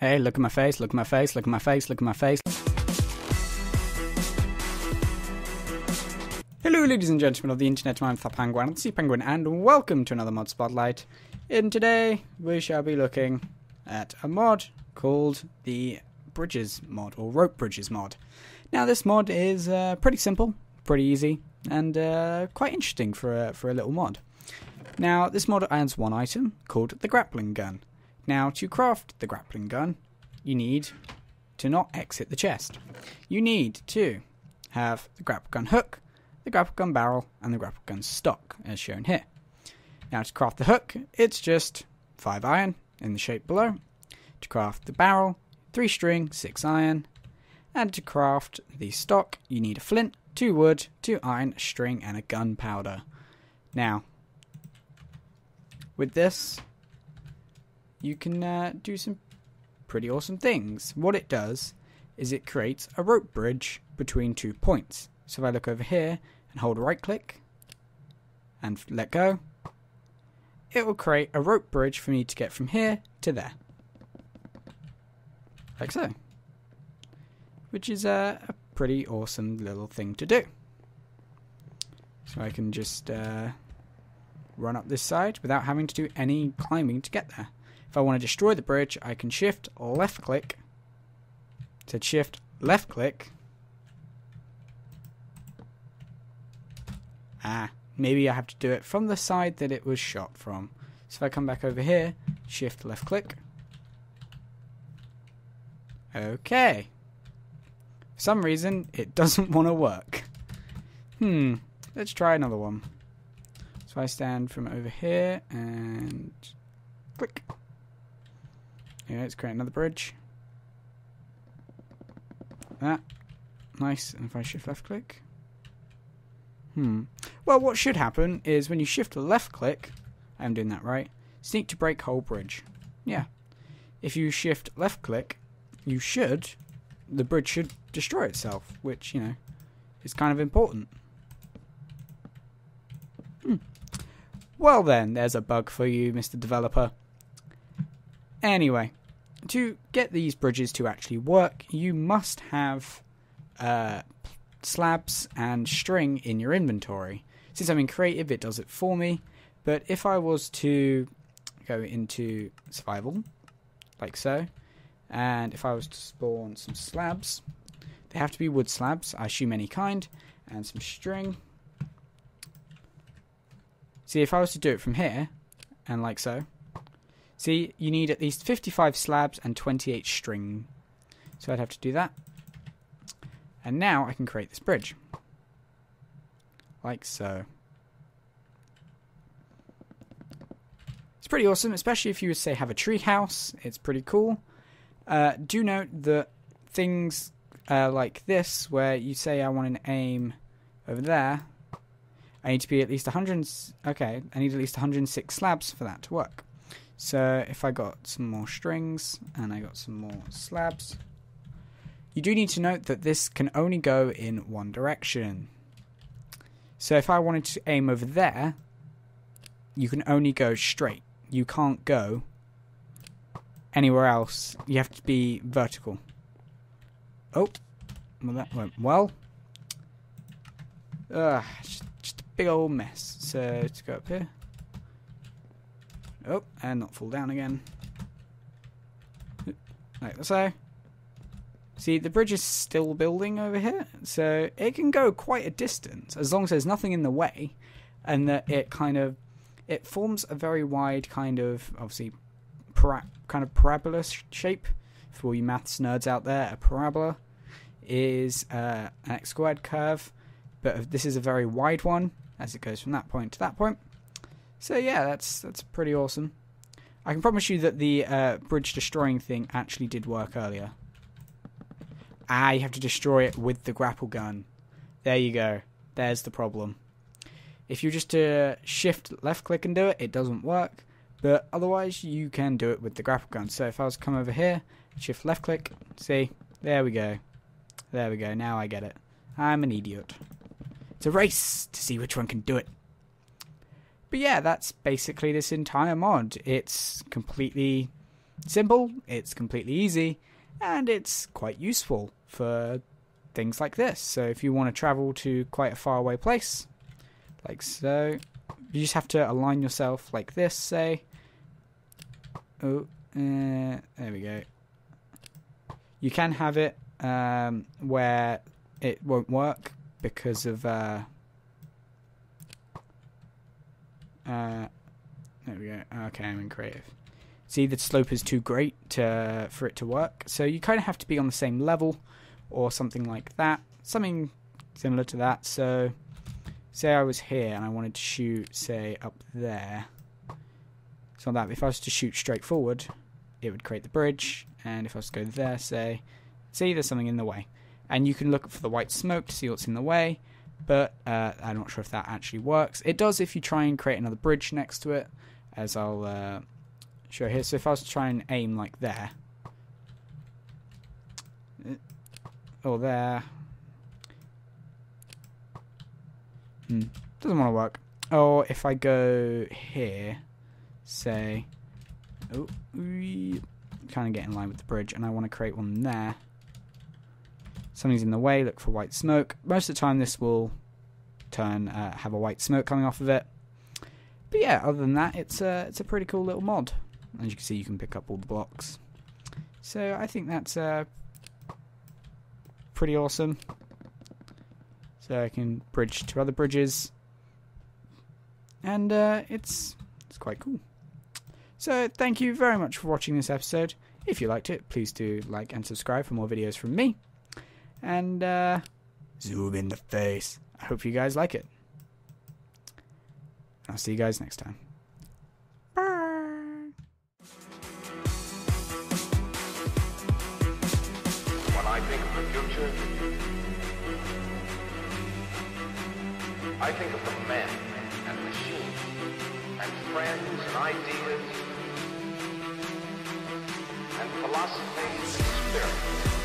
Hey, look at my face, look at my face, look at my face, look at my face. Hello ladies and gentlemen of the internet, I'm The Sea Penguin, and welcome to another Mod Spotlight. And today we shall be looking at a mod called the Bridges Mod, or Rope Bridges Mod. Now this mod is pretty simple, pretty easy, and quite interesting for a little mod. Now this mod adds one item called the Grappling Gun. Now, to craft the grappling gun, you need to not exit the chest. You need to have the grapple gun hook, the grapple gun barrel, and the grapple gun stock, as shown here. Now, to craft the hook, it's just 5 iron in the shape below. To craft the barrel, 3 string, 6 iron. And to craft the stock, you need a flint, 2 wood, 2 iron, a string, and a gunpowder. Now, with this, you can do some pretty awesome things. What it does is it creates a rope bridge between 2 points. So if I look over here and hold right click and let go, it will create a rope bridge for me to get from here to there. Like so. Which is a pretty awesome little thing to do. So I can just run up this side without having to do any climbing to get there. If I want to destroy the bridge, I can shift left click to shift left click. Maybe I have to do it from the side that it was shot from. So if I come back over here, shift left click. Okay. For some reason, it doesn't want to work. Let's try another one. So I stand from over here and click. Yeah, let's create another bridge. That. Nice. And if I shift left click. Well, what should happen is when you shift left click, I'm doing that right, sneak to break whole bridge. Yeah. If you shift left click, you should, the bridge should destroy itself, which, you know, is kind of important. Well then, there's a bug for you, Mr. Developer. Anyway, to get these bridges to actually work, you must have slabs and string in your inventory. Since I'm in creative, it does it for me. But if I was to go into survival, like so, and if I was to spawn some slabs, they have to be wood slabs, I assume any kind, and some string. See, if I was to do it from here, and like so, see, you need at least 55 slabs and 28 string. So I'd have to do that. And now I can create this bridge. Like so. It's pretty awesome, especially if you, say, have a tree house. It's pretty cool. Do note that things like this, where you say I want an aim over there, I need to be at least 100... Okay, I need at least 106 slabs for that to work. So if I got some more strings and I got some more slabs, you do need to note that this can only go in one direction. So if I wanted to aim over there, you can only go straight. You can't go anywhere else. You have to be vertical. Oh, well that went well. Just a big old mess. So let's go up here. Oh, and not fall down again. Like so. See, the bridge is still building over here, so it can go quite a distance, as long as there's nothing in the way, and that it kind of, it forms a very wide kind of, obviously, parabola shape. For all you maths nerds out there, a parabola is an x-squared curve, but this is a very wide one, as it goes from that point to that point. So yeah, that's pretty awesome. I can promise you that the bridge destroying thing actually did work earlier. You have to destroy it with the grapple gun. There you go. There's the problem. If you just shift left click and do it, it doesn't work. But otherwise, you can do it with the grapple gun. So if I was to come over here, shift left click, see? There we go. There we go. Now I get it. I'm an idiot. It's a race to see which one can do it. But yeah, that's basically this entire mod. It's completely simple, it's completely easy, and it's quite useful for things like this. So if you want to travel to quite a faraway place, like so, you just have to align yourself like this, say. Oh, there we go. You can have it where it won't work because of there we go. Okay, I'm in creative. See, the slope is too great for it to work, so you kind of have to be on the same level or something like that, something similar to that. So say I was here and I wanted to shoot, say, up there. So that if I was to shoot straight forward, it would create the bridge, and if I was to go there, say, see, there's something in the way. And you can look for the white smoke to see what's in the way, but I'm not sure if that actually works. It does if you try and create another bridge next to it, as I'll show here. So if I was to try and aim like there, or there, doesn't want to work. Or if I go here, say, oh, kind of get in line with the bridge, and I want to create one there. Something's in the way, look for white smoke. Most of the time this will turn, have a white smoke coming off of it. But yeah, other than that, it's a pretty cool little mod. As you can see, you can pick up all the blocks. So I think that's pretty awesome. So I can bridge to other bridges. And it's quite cool. So thank you very much for watching this episode. If you liked it, please do like and subscribe for more videos from me. And zoom in the face. I hope you guys like it. I'll see you guys next time. Bye. When I think of the future, I think of the men and machines and friends and ideas and philosophies and experience.